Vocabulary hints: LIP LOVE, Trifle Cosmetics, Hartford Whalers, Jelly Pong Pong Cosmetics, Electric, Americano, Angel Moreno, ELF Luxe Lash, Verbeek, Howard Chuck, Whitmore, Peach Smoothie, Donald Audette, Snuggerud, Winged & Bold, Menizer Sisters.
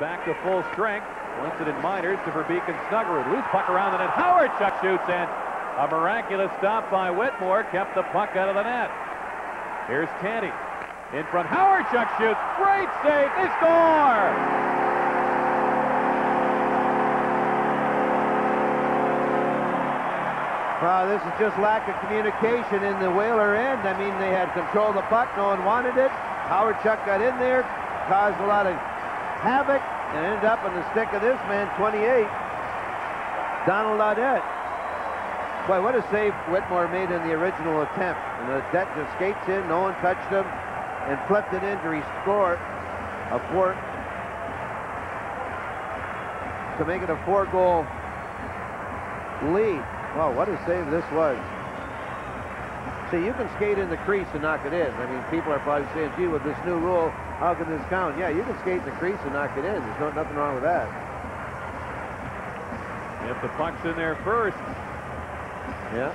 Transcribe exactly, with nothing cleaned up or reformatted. back to full strength. Once it in Miners to Verbeek and Snuggerud. Loose puck around the net. Howard Chuck shoots in. A miraculous stop by Whitmore kept the puck out of the net. Here's Tandy. In front. Howard Chuck shoots. Great save. They score! Wow, this is just lack of communication in the Whaler end. I mean, they had control of the puck. No one wanted it. Howard Chuck got in there, caused a lot of havoc, and ended up on the stick of this man, twenty-eight, Donald Audette. Boy, what a save Whitmore made in the original attempt. And Audette just skates in. No one touched him and flipped it in to score a four, to make it a four-goal lead. Wow, what a save this was. See, you can skate in the crease and knock it in. I mean, people are probably saying, gee, with this new rule, how can this count? Yeah, you can skate in the crease and knock it in. There's no, nothing wrong with that. If the puck's in there first. Yeah.